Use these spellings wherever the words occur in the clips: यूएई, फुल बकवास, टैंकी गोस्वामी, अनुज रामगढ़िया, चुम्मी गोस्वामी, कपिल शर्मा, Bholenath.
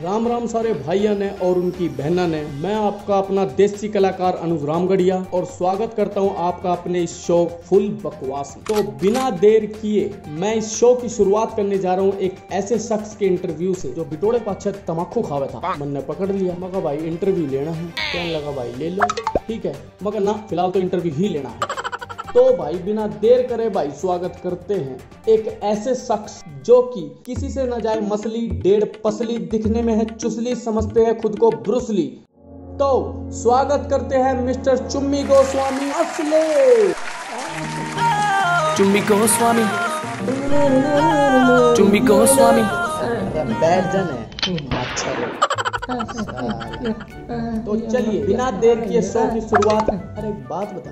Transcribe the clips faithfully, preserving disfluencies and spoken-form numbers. राम राम सारे भाइयों ने और उनकी बहनों ने। मैं आपका अपना देसी कलाकार अनुज रामगढ़िया और स्वागत करता हूं आपका अपने इस शो फुल बकवास। तो बिना देर किए मैं इस शो की शुरुआत करने जा रहा हूं एक ऐसे शख्स के इंटरव्यू से जो बिटोड़े पाछे तम्बाकू खावे था। मन ने पकड़ लिया, मगर भाई इंटरव्यू लेना है। कहने लगा भाई ले लो, ठीक है, मगर ना फिलहाल तो इंटरव्यू ही लेना है। तो भाई बिना देर करे भाई स्वागत करते हैं एक ऐसे शख्स जो कि किसी से न जाए मसली, डेढ़ पसली, दिखने में है चुसली, समझते हैं खुद को ब्रुसली। तो स्वागत करते हैं मिस्टर चुम्मी गोस्वामी असले। चुम्मी गोस्वामी, चुम्मी गोस्वामी बैजन है, अच्छा। तो चलिए बिना देर किए शो की शुरुआत। अरे एक बात बता,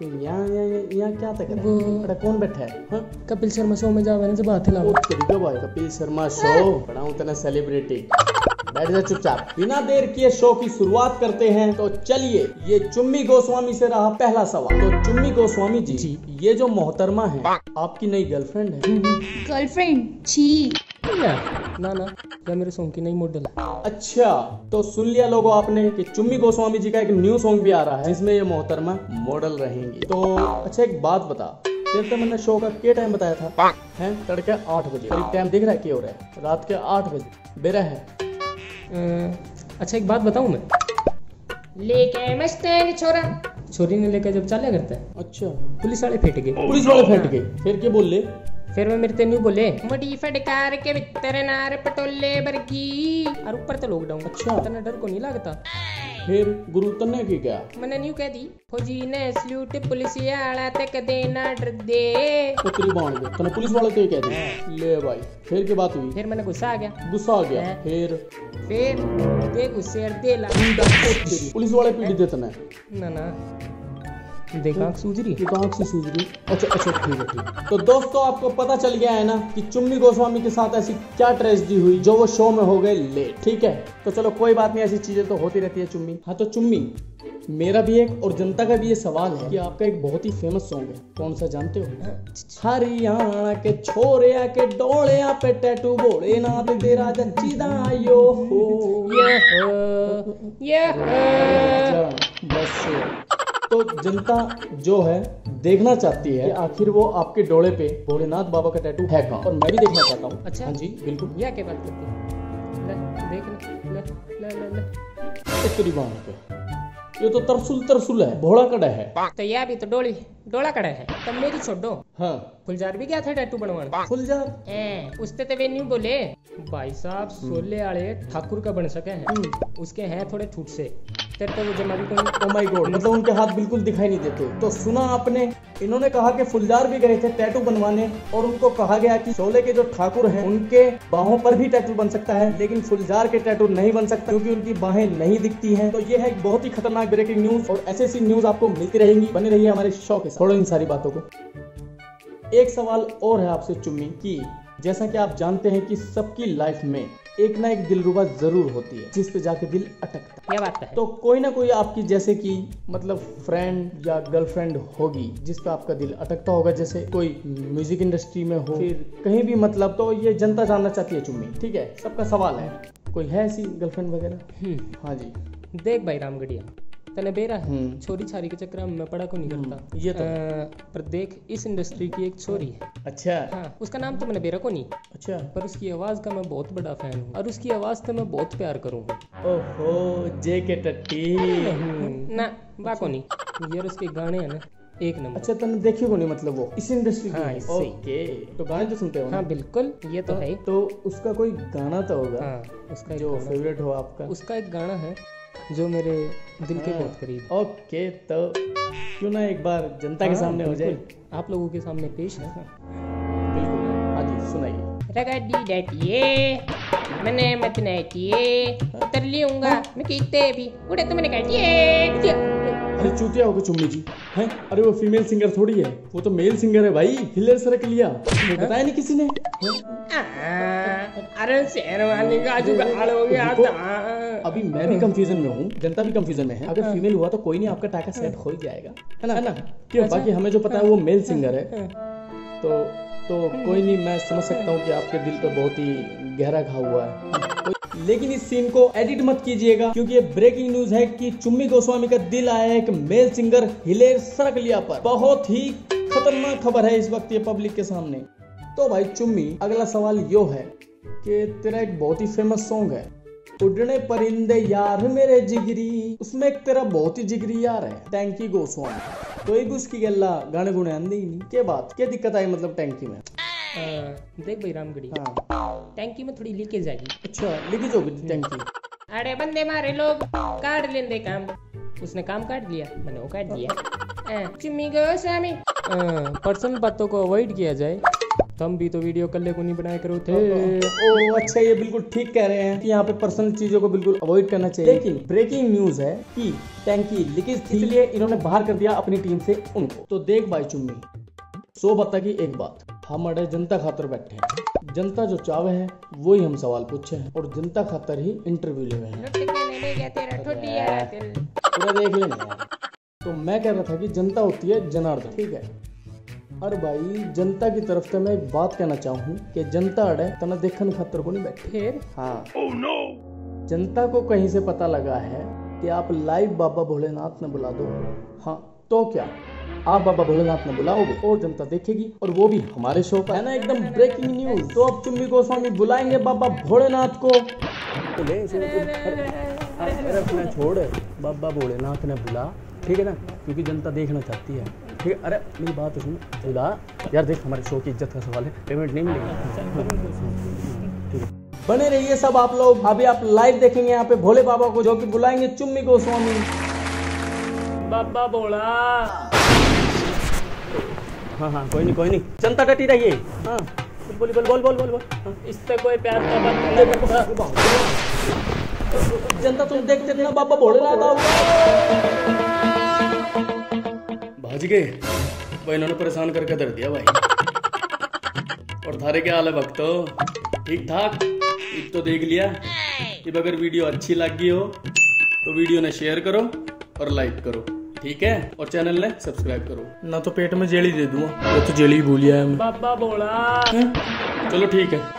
तो यहाँ यहाँ क्या तक है? अरे कौन बैठा है? हा? कपिल शर्मा शो में जा, मैंने बात हिला भाई। कपिल शर्मा शो बड़ा उतना सेलिब्रिटी, बैठ जा चुपचाप। बिना देर किए शो की शुरुआत करते हैं। तो चलिए ये चुम्मी गोस्वामी से रहा पहला सवाल। तो चुम्मी गोस्वामी जी, जी। ये जो मोहतरमा है आपकी नई गर्लफ्रेंड है? गर्लफ्रेंड छी ना ना, या मेरे सॉन्ग की नई मॉडल। अच्छा, तो सुन लिया लोगों आपने कि चुम्मी गोस्वामी जी का एक न्यू सॉन्ग भी आ रहा है जिसमें ये मोहतरमा मॉडल रहेंगी। तो अच्छा एक बात बता, तेरे तो मैंने शो का क्या टाइम बताया था? है तड़के आठ बजे करीब टाइम, दिख रहा है क्या हो रहा है? रात के आठ बजे बेरा है। अच्छा एक बात बताऊं, मैं लेके मस्त छोरा छोरी ने लेकर जब चला करता है। अच्छा, पुलिस वाले फेंट गए, पुलिस वाले फेंट गए, फिर क्या बोले? फिर मैं मेरे ते नहीं बोले मटी फटकार के भीतर नार पटोले बरकी और ऊपर तो लॉकडाउन। अच्छा, इतना डर को नहीं लगता? फिर गुरु तन्ने की क्या मैंने न्यू कह दी, फौजी ने सल्यूट पुलिसिया आला तक देना डर दे तो त्रिबाण दे तने पुलिस वाले तो कह दे ले भाई। फिर की बात हुई? फिर मैंने गुस्सा आ गया, गुस्सा आ गया फिर फिर दे गुस्से दे ला पुलिस वाले पीट दे तने ना ना देखा सूझ रही, देखा सूझ रही। अच्छा अच्छा ठीक है ठीक। तो दोस्तों आपको पता चल गया है ना कि चुम्मी गोस्वामी के साथ ऐसी क्या ट्रेजेडी हुई जो वो शो में हो गए लेट। ठीक है, तो चलो कोई बात नहीं, ऐसी चीजें तो होती रहती है चुम्मी। हाँ तो चुम्मी, मेरा भी एक और जनता का भी ये सवाल है कि आपका एक बहुत ही फेमस सॉन्ग है, कौन सा जानते हो? हरियाणा के छोरे के डोले पे टैटू भोलेनाथ तेरा जच्ची दायो हो ये हो ये हो। बस तो जनता जो है देखना चाहती है आखिर वो आपके डोले पे भोलेनाथ बाबा का टैटू है कहाँ, और मैं भी देखना चाहता हूँ। अच्छा हाँ जी बिल्कुल, क्या क्या बात करते हैं? ये तो तरसुल तरसुल है, भोला कड़ा है, तो यह भी तो डोली डोला कड़ा है। तब तो मेरी छोड़ दो। हाँ फुलजार भी गया था टैटू बनवाना? फुलजार उसते तो वे नहीं बोले भाई साहब, सोले आले ठाकुर का बन सके है, उसके है थोड़े छूट से। Oh my God, मतलब उनके हाथ बिल्कुल दिखाई नहीं देते। तो सुना आपने, इन्होंने कहा कि फुलजार भी गए थे टैटू बनवाने और उनको कहा गया कि शोले के जो ठाकुर हैं उनके बाहों पर भी टैटू बन सकता है, लेकिन फुलजार के टैटू नहीं बन सकता क्योंकि उनकी बाहें नहीं दिखती हैं। तो ये है एक बहुत ही खतरनाक ब्रेकिंग न्यूज और ऐसी ऐसी न्यूज आपको मिलती रहेंगी। बने रहिए हमारे शो के साथ। छोड़ो इन सारी बातों को, एक सवाल और है आपसे चुम्मी की, जैसा कि आप जानते हैं कि सबकी लाइफ में एक ना एक दिलरुबा जरूर होती है जिस पे जाके दिल अटकता है। क्या बात है? तो कोई ना कोई आपकी जैसे कि मतलब फ्रेंड या गर्लफ्रेंड होगी जिस पे आपका दिल अटकता होगा, जैसे कोई म्यूजिक इंडस्ट्री में हो, फिर कहीं भी मतलब। तो ये जनता जानना चाहती है चुम्मी, ठीक है, सबका सवाल है, कोई है ऐसी गर्लफ्रेंड वगैरह? हाँ जी। देख भाई रामगढ़िया, तने बेरा है छोरी छारी के चक्कर में पड़ा को नहीं करता ये तो, पर देख इस इंडस्ट्री की एक छोरी है। अच्छा हाँ, उसका नाम तो मैंने बेरा को नहीं, अच्छा, पर उसकी आवाज का मैं बहुत बड़ा फैन हूँ और उसकी आवाज तो मैं बहुत प्यार करूँगा। ओहो जे के टट्टी ना बाको नहीं यार, उसके गाने है ना एक नंबर। अच्छा तुमने देखी को नहीं मतलब वो इस इंडस्ट्री की? हाँ, ओके, तो गाने तो सुनते हो? हाँ बिल्कुल, ये तो है। तो उसका कोई गाना तो होगा उसका जो फेवरेट हो आपका? उसका एक गाना है जो मेरे दिल के बहुत करीब। ओके, तो क्यों ना एक बार जनता के सामने हो जाए, आप लोगों के सामने पेश है। बिल्कुल हाँ जी सुनाइए। रगड़ी डटिए मने मत नटिए उतर लूंगा मैं कीते भी उड़े तो मैंने काटिए। अरे चूतिया होगा चुम्मी जी हैं, अरे वो फीमेल सिंगर थोड़ी है, वो तो मेल सिंगर है भाई। हिलर सरक लिया बताया नहीं किसी ने। अरे शेरवानी का जुगाड़ हो गया था। अभी मैं भी कंफ्यूजन में हूँ, जनता भी कंफ्यूजन में है। अगर फीमेल हुआ तो कोई नहीं, आपका टाका सेट हो ही जाएगा, है ना, है ना? क्यों? बाकी हमें जो पता है वो मेल सिंगर है। तो तो कोई नहीं, मैं समझ सकता हूँ कि आपके दिल पे बहुत ही गहरा घाव हुआ है। लेकिन इस सीन को एडिट मत कीजिएगा क्योंकि ये ब्रेकिंग न्यूज है कि चुम्मी गोस्वामी का दिल आया एक मेल सिंगर हिलेर सरकलिया पर। बहुत ही खतरनाक खबर है इस वक्त ये पब्लिक के सामने। तो भाई चुम्मी, अगला सवाल यो है कि तेरा एक बहुत ही फेमस सॉन्ग है उड़ने परिंदे यार मेरे जिगरी, उसमें एक तेरा बहुत ही जिगरी यार है टैंकी गोस्वामी। तो एक उसकी गल्ला गाने गुने आंदी नहीं, क्या बात क्या दिक्कत आई मतलब टैंकी में? आ, देख भाई रामगढ़िया, हाँ। टैंकी में थोड़ी लीकेज आएगी। अच्छा लीकेज होगी टैंकी? अरे बंदे मारे लोग काट लेंदे काम, उसने काम काट लिया, मैंने वो काट दिया। चुम्मी गोस्वामी पर्सनल बातों को अवॉइड किया जाए, तुम भी तो वीडियो कल्ले को नहीं बनाया करो थे। ओ अच्छा, ये बिल्कुल ठीक कह रहे हैं कि यहाँ पे पर्सनल चीजों को बिल्कुल अवॉइड करना चाहिए। लेकिन ब्रेकिंग न्यूज है कि टैंकी लीकेज थी इसलिए इन्होंने बाहर कर दिया अपनी टीम से उनको। तो देख भाई चुम्मी, सो बता की एक बात, हमारे जनता खातर बैठे हैं, जनता जो चावे है वही हम सवाल पूछे हैं और जनता खातर ही इंटरव्यू ले रहे हैं। पूरा देख लेना। तो मैं कह रहा था कि जनता होती है जनार्दन, ठीक है? अरे भाई जनता की तरफ से मैं एक बात कहना चाहूँ कि जनता अड़े तना देखने खातर को नहीं बैठे। हाँ oh, no. जनता को कहीं से पता लगा है कि आप लाइव बाबा भोलेनाथ ने बुला दो, हाँ तो क्या आप बाबा भोलेनाथ ने बुलाओगे और जनता देखेगी और वो भी हमारे शो पर, है ना? एकदम ब्रेकिंग न्यूज। तो अब चुम्मी गोस्वामी बुलाएंगे बाबा भोलेनाथ को। अरे छोड़, बाबा भोलेनाथ ने बुला, ठीक है ना, क्योंकि जनता देखना चाहती है, ठीक है? अरे मेरी बात सुन, बुला यार, देख हमारे शो की इज्जत का सवाल है, पेमेंट नहीं मिलेगी। बने रहिए सब आप लोग, अभी आप लाइव देखेंगे यहाँ पे भोले बाबा को जो की बुलाएंगे चुम्मी गोस्वामी। बाबा भोला, हाँ हाँ कोई नहीं कोई नहीं, जनता डटी रहिए। हाँ बोल बोल बोल बोल बोल बोल, हाँ। इससे कोई प्यार का बात नहीं, जनता तुम देखते ना बाबा भोलेनाथ आओ। भाज गए भाई, इन्होंने परेशान करके धर दिया भाई। और थारे क्या हाल है भक्तों? ठीक ठाक। एक तो देख लिया, अब अगर वीडियो अच्छी लगी हो तो वीडियो ने शेयर करो और लाइक करो, ठीक है? और चैनल ने सब्सक्राइब करो ना, तो पेट में जेली दे दूंगा। वो तो जेली भूलिया है मैं। बाबा भोला, चलो ठीक है।